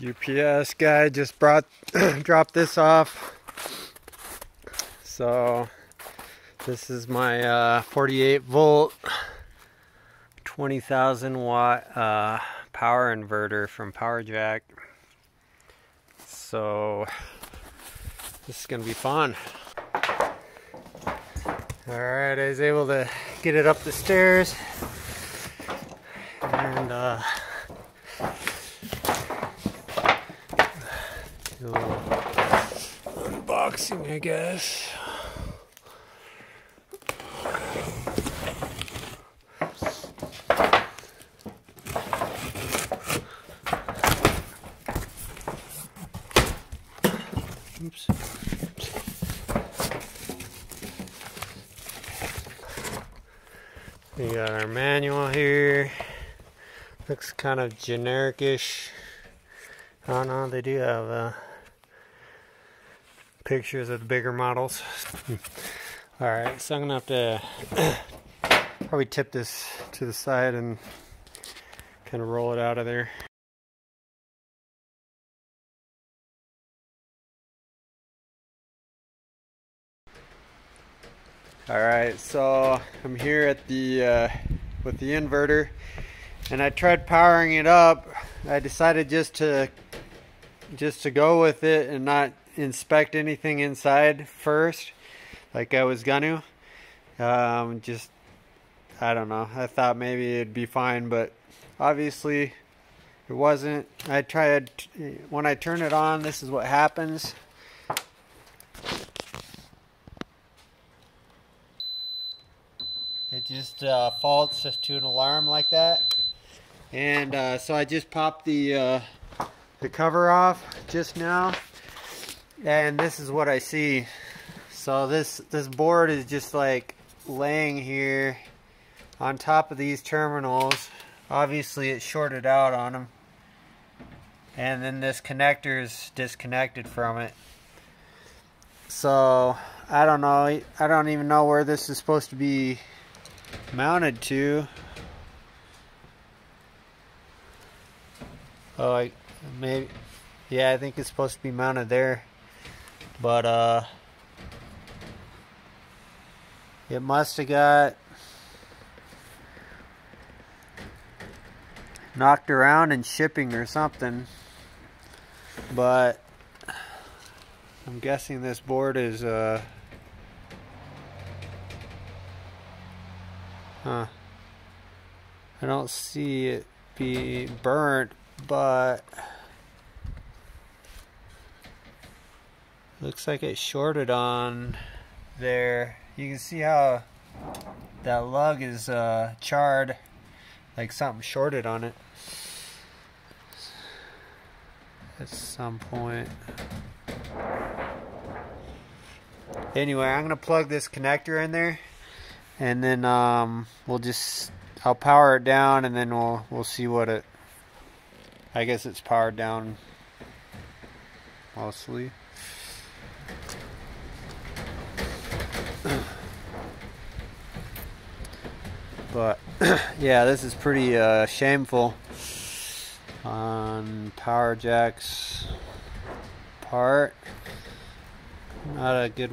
UPS guy just dropped this off. So this is my 48 volt 20,000 watt power inverter from PowerJack. So this is gonna be fun. All right, I was able to get it up the stairs, and do a little unboxing, I guess. Oops. We got our manual here. Looks kind of generic-ish. Oh no, they do have pictures of the bigger models. Alright, so I'm gonna have to probably tip this to the side and kind of roll it out of there. Alright, so I'm here at the with the inverter, and I tried powering it up. I decided just to go with it and not inspect anything inside first, like I was gonna. I don't know. I thought maybe it'd be fine, but obviously it wasn't. I tried, when I turn it on, this is what happens. It just faults to an alarm like that, and so I just popped the cover off just now, and this is what I see. So this board is just like laying here on top of these terminals. Obviously it shorted out on them, and then this connector is disconnected from it. So I don't know. I don't even know where this is supposed to be mounted to. Oh, maybe, yeah, I think it's supposed to be mounted there, but it must have got knocked around in shipping or something. But I'm guessing this board is I don't see it be burnt, but looks like it shorted on there. You can see how that lug is charred, like something shorted on it at some point. Anyway, I'm gonna plug this connector in there, and then I'll power it down, and then we'll see what it, I guess it's powered down mostly. But yeah, this is pretty shameful on PowerJack's part. Not a good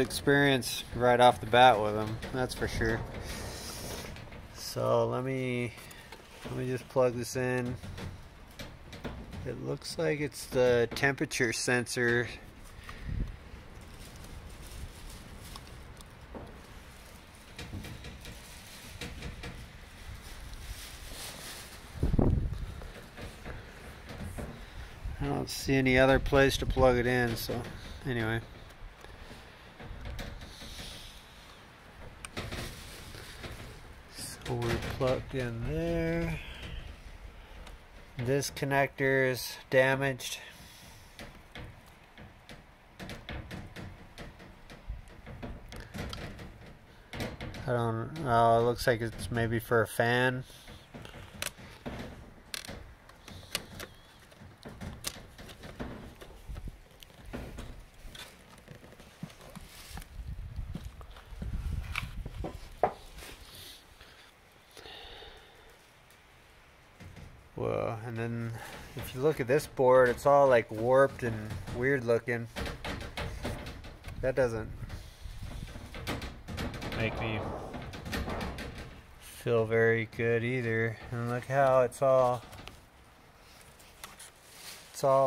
experience right off the bat with them, that's for sure. So let me just plug this in. It looks like it's the temperature sensor. I don't see any other place to plug it in, so anyway. So we're plugged in there. This connector is damaged. I don't know, it looks like it's maybe for a fan. Whoa, and then if you look at this board, it's all like warped and weird looking. That doesn't make me feel very good either. And look how it's all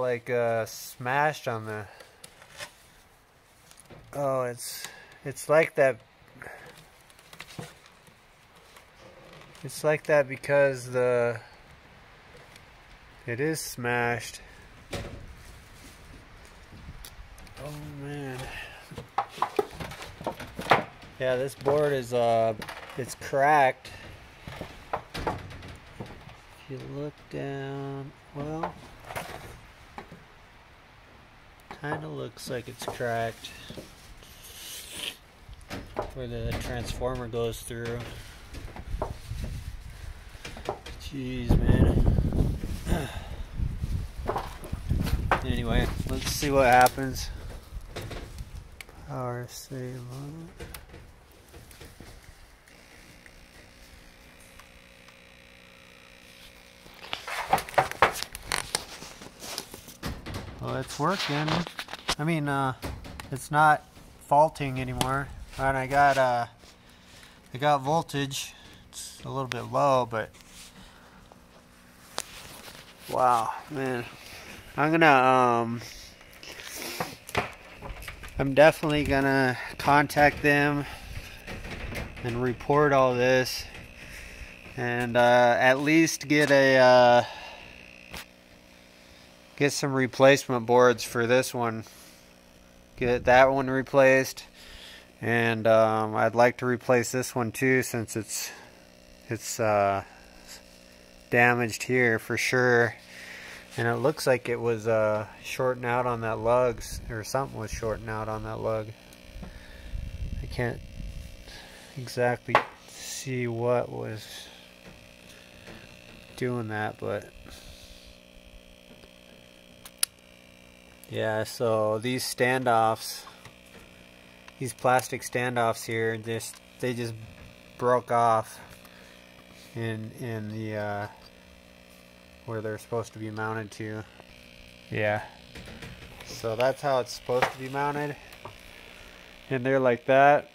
like smashed on the... Oh, it's like that. It's like that because it is smashed. Oh man. Yeah, this board is it's cracked. If you look down, well, kind of looks like it's cracked where the transformer goes through. Jeez, man. Anyway, let's see what happens. Power save on it. Well, it's working. I mean, it's not faulting anymore. And I got voltage. It's a little bit low, but wow, man. I'm definitely gonna contact them and report all this, and at least get some replacement boards for this one. Get that one replaced, and I'd like to replace this one too, since it's damaged here for sure. And it looks like it was shorting out on that lug, or something was shorting out on that lug. I can't exactly see what was doing that, but yeah, so these standoffs, these plastic standoffs here, they just broke off in the where they're supposed to be mounted to. Yeah, so that's how it's supposed to be mounted, and they're like that.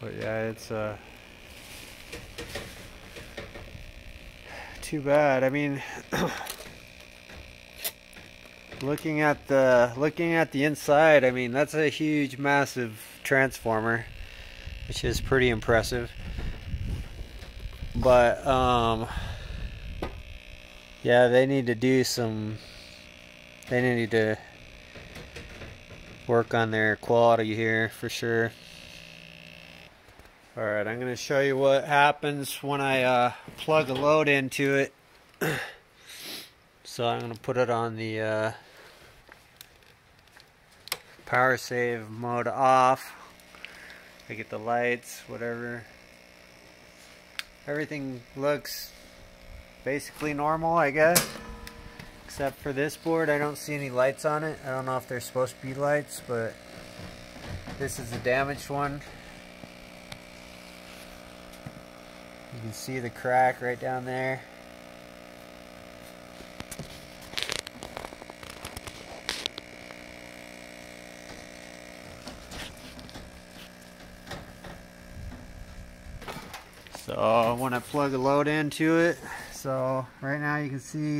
But yeah, it's too bad. I mean, looking at the inside, I mean, that's a huge, massive transformer, which is pretty impressive. But yeah, they need to work on their quality here for sure. All right, I'm going to show you what happens when I plug a load into it. So I'm going to put it on the power save mode off. I get the lights, whatever. Everything looks basically normal, I guess, except for this board. I don't see any lights on it. I don't know if there's supposed to be lights, but this is the damaged one. You can see the crack right down there. So when I plug a load into it, so right now you can see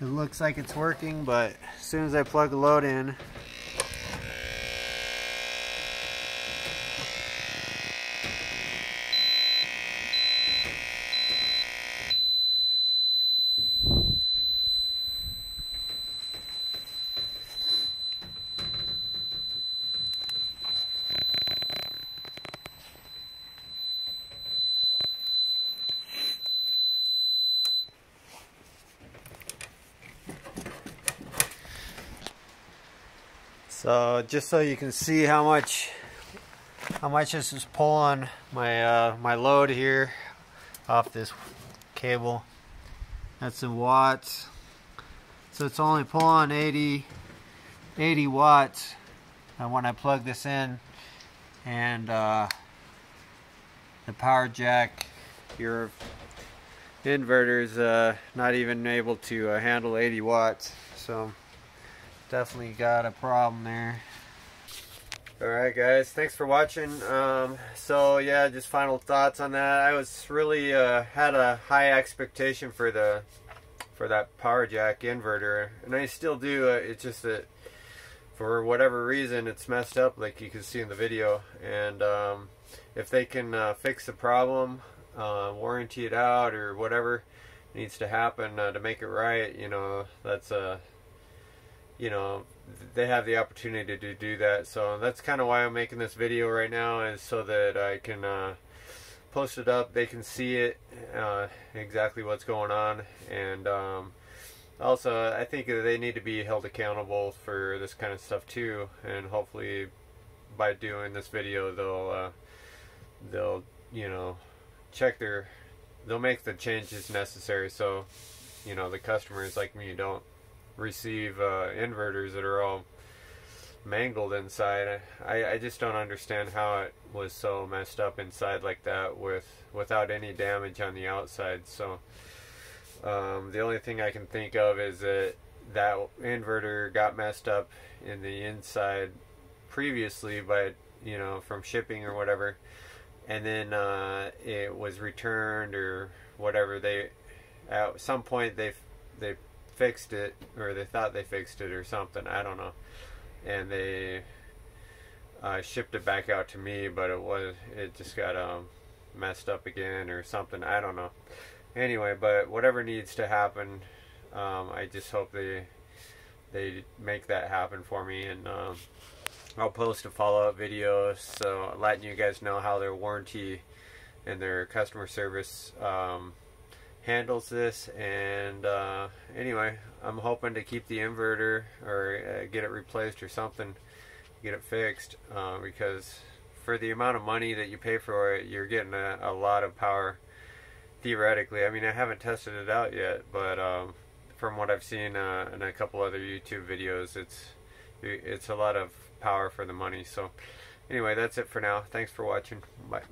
it looks like it's working, but as soon as I plug a load in, so just so you can see how much this is pulling my my load here off this cable. That's in watts. So it's only pulling 80 watts. And when I plug this in, and the PowerJack, your inverter's not even able to handle 80 watts, so definitely got a problem there. Alright guys, thanks for watching. So yeah, just final thoughts on that. I was really had a high expectation for that PowerJack inverter, and I still do. It's just that for whatever reason it's messed up, like you can see in the video, and if they can fix the problem, warranty it out or whatever needs to happen to make it right, you know, that's you know, they have the opportunity to do that. So that's kind of why I'm making this video right now, is so that I can post it up, they can see it, exactly what's going on. And also I think they need to be held accountable for this kind of stuff too, and hopefully by doing this video they'll you know, they'll make the changes necessary, so you know, the customers like me don't receive inverters that are all mangled inside. I just don't understand how it was so messed up inside like that without any damage on the outside. So the only thing I can think of is that that inverter got messed up in the inside previously by, you know, from shipping or whatever, and then it was returned or whatever. They at some point they fixed it, or they thought they fixed it or something, I don't know, and they shipped it back out to me, but it just got messed up again or something, I don't know. Anyway, but whatever needs to happen, I just hope they make that happen for me, and I'll post a follow-up video so letting you guys know how their warranty and their customer service handles this. And anyway, I'm hoping to keep the inverter, or get it replaced or something, get it fixed, because for the amount of money that you pay for it, you're getting a lot of power theoretically. I mean, I haven't tested it out yet, but from what I've seen in a couple other YouTube videos, it's a lot of power for the money. So anyway, that's it for now. Thanks for watching. Bye.